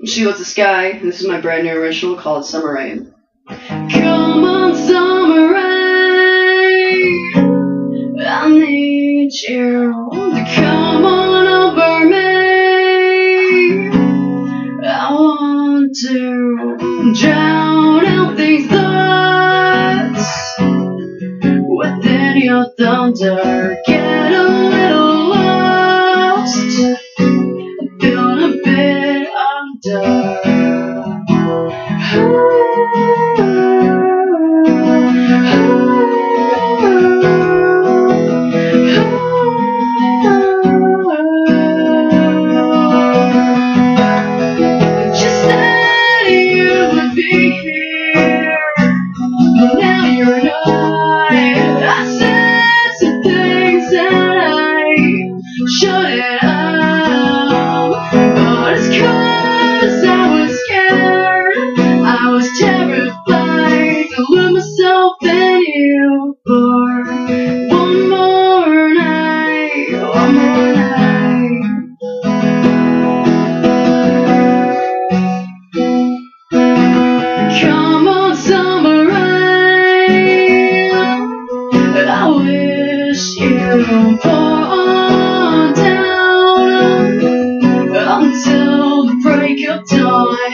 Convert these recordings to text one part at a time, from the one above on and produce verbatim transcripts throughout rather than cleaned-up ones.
I'm Sheila the Sky, and this is my brand new original called Summer Rain. Come on, summer rain, I need you to come on over me. I want to drown out these thoughts within your thunder. Get a little lost, build a bit under.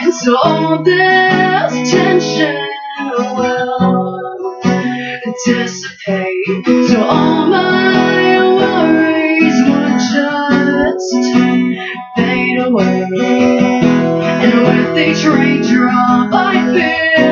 So all this tension will dissipate. So all my worries will just fade away. And with each raindrop I feel